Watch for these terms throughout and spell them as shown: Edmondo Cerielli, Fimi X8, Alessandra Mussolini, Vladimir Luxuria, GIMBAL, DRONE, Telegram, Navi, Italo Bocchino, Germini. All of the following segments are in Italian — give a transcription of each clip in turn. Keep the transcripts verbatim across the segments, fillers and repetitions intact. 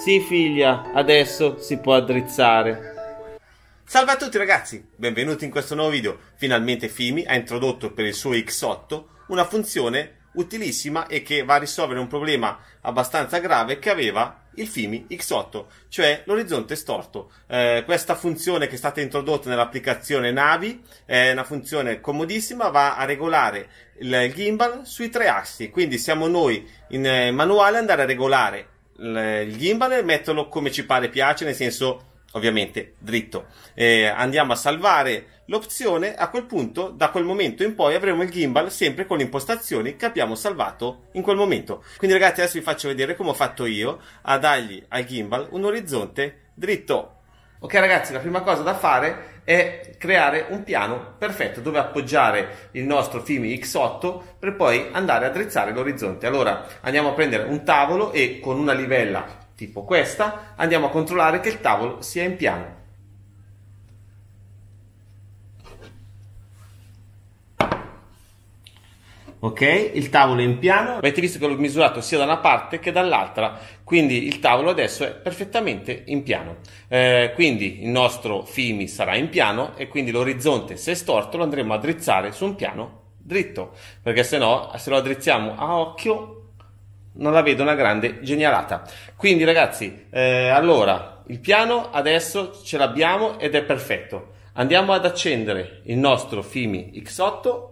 Sì figlia, adesso si può addrizzare. Salve a tutti ragazzi, benvenuti in questo nuovo video. Finalmente Fimi ha introdotto per il suo X otto una funzione utilissima e che va a risolvere un problema abbastanza grave che aveva il Fimi X otto, cioè l'orizzonte storto. Eh, questa funzione che è stata introdotta nell'applicazione Navi è una funzione comodissima, va a regolare il gimbal sui tre assi, quindi siamo noi in eh, manuale andare a regolare il gimbal e metterlo come ci pare piace, nel senso ovviamente dritto. Eh, andiamo a salvare l'opzione, a quel punto, da quel momento in poi avremo il gimbal sempre con le impostazioni che abbiamo salvato in quel momento. Quindi ragazzi, adesso vi faccio vedere come ho fatto io a dargli al gimbal un orizzonte dritto. Ok ragazzi, la prima cosa da fare è creare un piano perfetto dove appoggiare il nostro Fimi X otto per poi andare a drizzare l'orizzonte. Allora andiamo a prendere un tavolo e con una livella tipo questa andiamo a controllare che il tavolo sia in piano. Ok, il tavolo è in piano, avete visto che l'ho misurato sia da una parte che dall'altra, quindi il tavolo adesso è perfettamente in piano. Eh, quindi il nostro Fimi sarà in piano e quindi l'orizzonte, se è storto, lo andremo a drizzare su un piano dritto, perché se no, se lo addrizziamo a occhio, non la vedo una grande genialata. Quindi ragazzi, eh, allora, il piano adesso ce l'abbiamo ed è perfetto. Andiamo ad accendere il nostro Fimi X otto.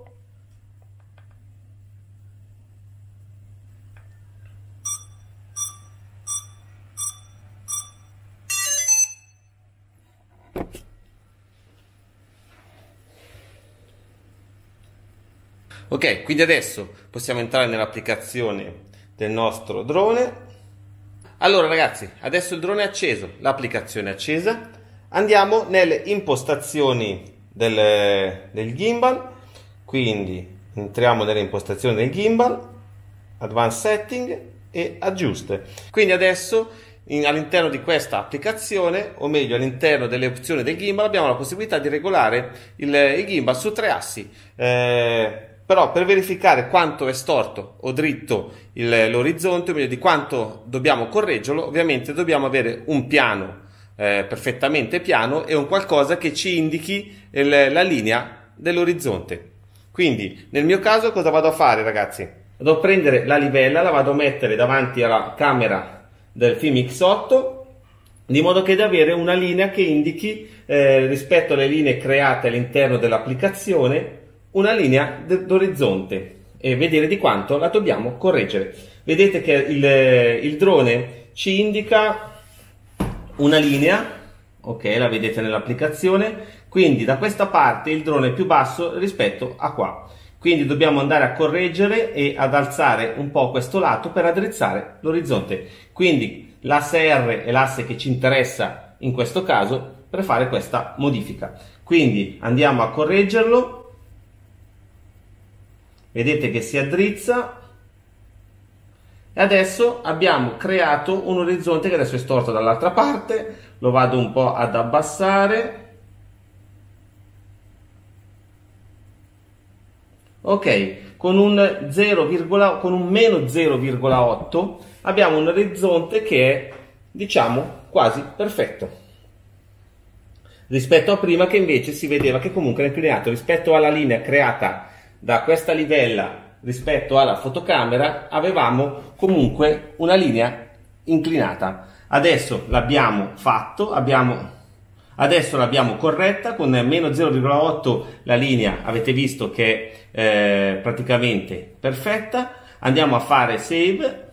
Ok, quindi adesso possiamo entrare nell'applicazione del nostro drone. Allora ragazzi, adesso il drone è acceso, l'applicazione è accesa. Andiamo nelle impostazioni del, del gimbal, quindi entriamo nelle impostazioni del gimbal, Advanced Setting e Aggiuste. Quindi adesso all'interno di questa applicazione, o meglio all'interno delle opzioni del gimbal, abbiamo la possibilità di regolare il, il gimbal su tre assi. Eh, Però per verificare quanto è storto o dritto l'orizzonte, o meglio di quanto dobbiamo correggerlo, ovviamente dobbiamo avere un piano eh, perfettamente piano e un qualcosa che ci indichi il, la linea dell'orizzonte. Quindi nel mio caso cosa vado a fare ragazzi? Vado a prendere la livella, la vado a mettere davanti alla camera del Fimi X otto, di modo che da avere una linea che indichi eh, rispetto alle linee create all'interno dell'applicazione una linea d'orizzonte e vedere di quanto la dobbiamo correggere. Vedete che il, il drone ci indica una linea, ok, la vedete nell'applicazione, quindi da questa parte il drone è più basso rispetto a qua, quindi dobbiamo andare a correggere e ad alzare un po' questo lato per addrizzare l'orizzonte, quindi l'asse R è l'asse che ci interessa in questo caso per fare questa modifica. Quindi andiamo a correggerlo. Vedete che si addrizza e adesso abbiamo creato un orizzonte che adesso è storto dall'altra parte. Lo vado un po' ad abbassare. Ok, con un, zero, con un meno zero virgola otto abbiamo un orizzonte che è, diciamo, quasi perfetto. Rispetto a prima che invece si vedeva che comunque era inclinato rispetto alla linea creata da questa livella rispetto alla fotocamera, avevamo comunque una linea inclinata. Adesso l'abbiamo fatto, abbiamo, adesso l'abbiamo corretta con meno zero virgola otto, la linea avete visto che è eh, praticamente perfetta. Andiamo a fare save.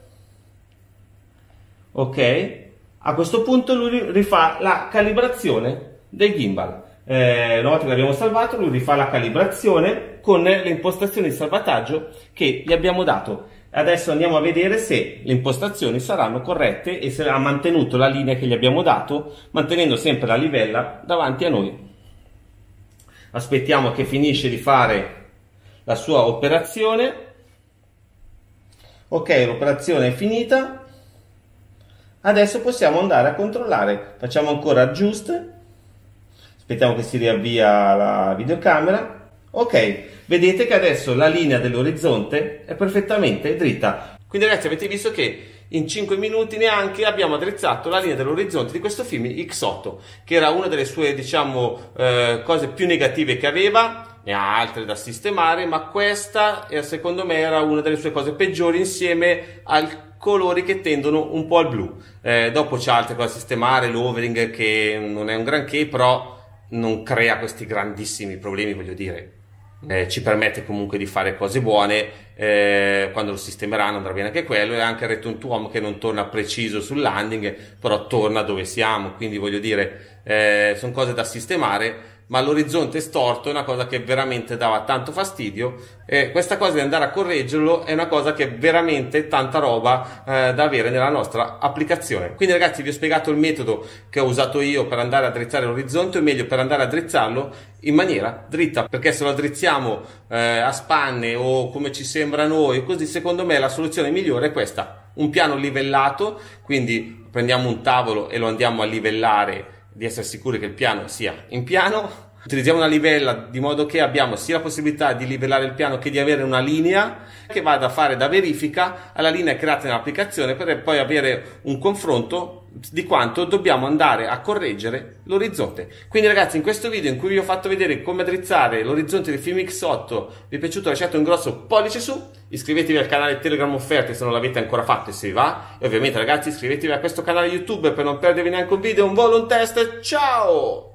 Ok, a questo punto lui rifà la calibrazione del gimbal. Eh, una volta che l'abbiamo salvato, lui rifà la calibrazione con le impostazioni di salvataggio che gli abbiamo dato. Adesso andiamo a vedere se le impostazioni saranno corrette e se ha mantenuto la linea che gli abbiamo dato, mantenendo sempre la livella davanti a noi. Aspettiamo che finisce di fare la sua operazione. Ok, l'operazione è finita. Adesso possiamo andare a controllare. Facciamo ancora aggiuste. Aspettiamo che si riavvia la videocamera. Ok, vedete che adesso la linea dell'orizzonte è perfettamente dritta. Quindi ragazzi, avete visto che in cinque minuti neanche abbiamo addrizzato la linea dell'orizzonte di questo Fimi X otto, che era una delle sue, diciamo, eh, cose più negative che aveva. Ne ha altre da sistemare, ma questa eh, secondo me era una delle sue cose peggiori, insieme al colori che tendono un po' al blu. Eh, dopo c'è altre cose da sistemare, l'overing che non è un granché, però non crea questi grandissimi problemi, voglio dire. Eh, ci permette comunque di fare cose buone, eh, quando lo sistemeranno andrà bene anche quello, e anche il return to home che non torna preciso sul landing, però torna dove siamo, quindi voglio dire, eh, sono cose da sistemare, ma l'orizzonte storto è una cosa che veramente dava tanto fastidio, e questa cosa di andare a correggerlo è una cosa che è veramente tanta roba eh, da avere nella nostra applicazione. Quindi ragazzi, vi ho spiegato il metodo che ho usato io per andare a drizzare l'orizzonte, o meglio per andare a drizzarlo in maniera dritta, perché se lo drizziamo eh, a spanne o come ci sembra a noi, così secondo me la soluzione migliore è questa: un piano livellato. Quindi prendiamo un tavolo e lo andiamo a livellare, di essere sicuri che il piano sia in piano, utilizziamo una livella di modo che abbiamo sia la possibilità di livellare il piano che di avere una linea che vada a fare da verifica alla linea creata nell'applicazione, per poi avere un confronto di quanto dobbiamo andare a correggere l'orizzonte. Quindi ragazzi, in questo video in cui vi ho fatto vedere come drizzare l'orizzonte di Fimi X otto, vi è piaciuto lasciate un grosso pollice su, iscrivetevi al canale Telegram Offerte se non l'avete ancora fatto e se vi va, e ovviamente ragazzi iscrivetevi a questo canale YouTube per non perdervi neanche un video, un volo, un test, ciao!